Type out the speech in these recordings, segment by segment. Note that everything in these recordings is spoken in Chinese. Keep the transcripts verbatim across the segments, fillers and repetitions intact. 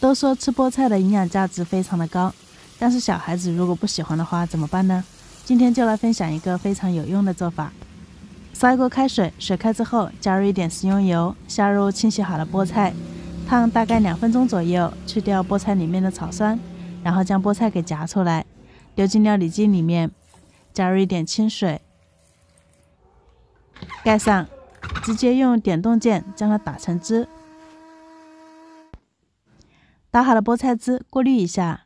都说吃菠菜的营养价值非常的高，但是小孩子如果不喜欢的话怎么办呢？今天就来分享一个非常有用的做法。烧一锅开水，水开之后加入一点食用油，下入清洗好的菠菜，烫大概两分钟左右，去掉菠菜里面的草酸，然后将菠菜给夹出来，丢进料理机里面，加入一点清水，盖上，直接用点冻键将它打成汁。 打好的菠菜汁过滤一下，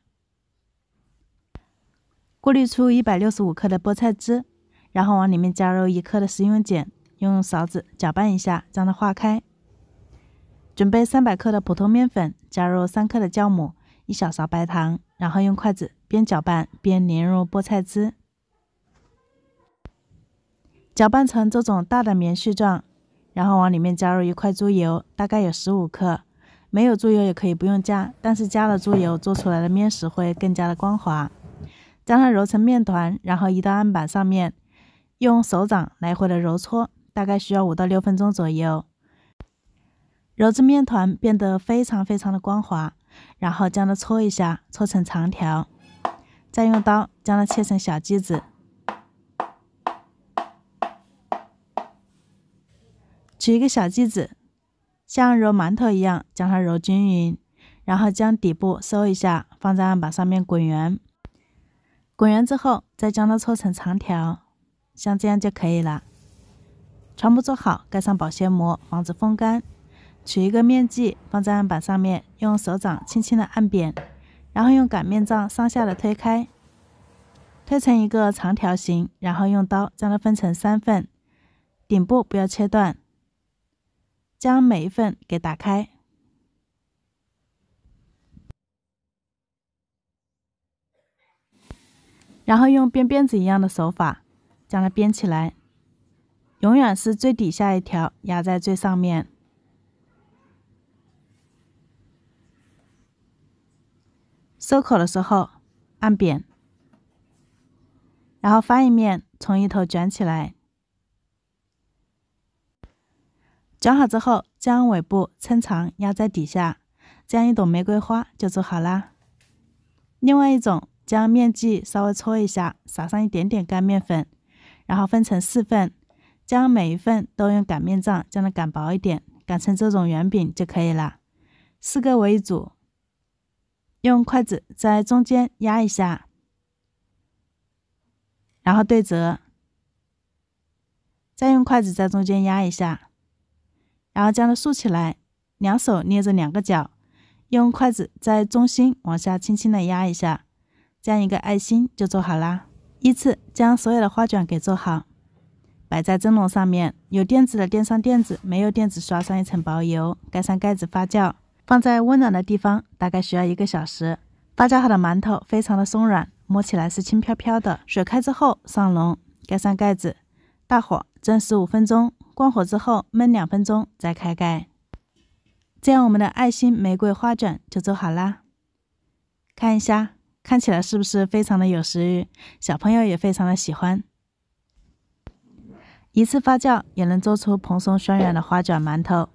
过滤出一百六十五克的菠菜汁，然后往里面加入一克的食用碱，用勺子搅拌一下，让它化开。准备三百克的普通面粉，加入三克的酵母，一小勺白糖，然后用筷子边搅拌边淋入菠菜汁，搅拌成这种大的棉絮状，然后往里面加入一块猪油，大概有十五克。 没有猪油也可以不用加，但是加了猪油，做出来的面食会更加的光滑。将它揉成面团，然后移到案板上面，用手掌来回的揉搓，大概需要五到六分钟左右。揉至面团变得非常非常的光滑，然后将它搓一下，搓成长条，再用刀将它切成小剂子，取一个小剂子。 像揉馒头一样将它揉均匀，然后将底部收一下，放在案板上面滚圆。滚圆之后，再将它搓成长条，像这样就可以了。全部做好，盖上保鲜膜，防止风干。取一个面剂放在案板上面，用手掌轻轻的按扁，然后用擀面杖上下的推开，推成一个长条形，然后用刀将它分成三份，顶部不要切断。 将每一份给打开，然后用编辫子一样的手法将它编起来，永远是最底下一条压在最上面。收口的时候按扁，然后翻一面，从一头卷起来。 卷好之后，将尾部抻长压在底下，这样一朵玫瑰花就做好啦。另外一种，将面剂稍微搓一下，撒上一点点干面粉，然后分成四份，将每一份都用擀面杖将它擀薄一点，擀成这种圆饼就可以啦。四个为一组，用筷子在中间压一下，然后对折，再用筷子在中间压一下。 然后将它竖起来，两手捏着两个角，用筷子在中心往下轻轻的压一下，这样一个爱心就做好啦。依次将所有的花卷给做好，摆在蒸笼上面。有垫子的垫上垫子，没有垫子刷上一层薄油，盖上盖子发酵，放在温暖的地方，大概需要一个小时。发酵好的馒头非常的松软，摸起来是轻飘飘的。水开之后上笼，盖上盖子，大火蒸十五分钟。 关火之后焖两分钟，再开盖，这样我们的爱心玫瑰花卷就做好啦。看一下，看起来是不是非常的有食欲？小朋友也非常的喜欢。一次发酵也能做出蓬松轩辕的花卷馒头。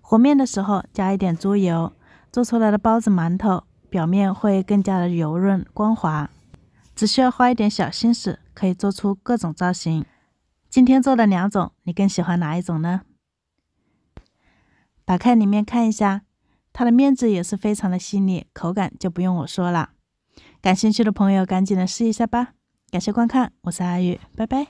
和面的时候加一点猪油，做出来的包子馒头表面会更加的油润光滑。只需要花一点小心思，可以做出各种造型。 今天做的两种，你更喜欢哪一种呢？打开里面看一下，它的面质也是非常的细腻，口感就不用我说了。感兴趣的朋友赶紧的试一下吧。感谢观看，我是阿玉，拜拜。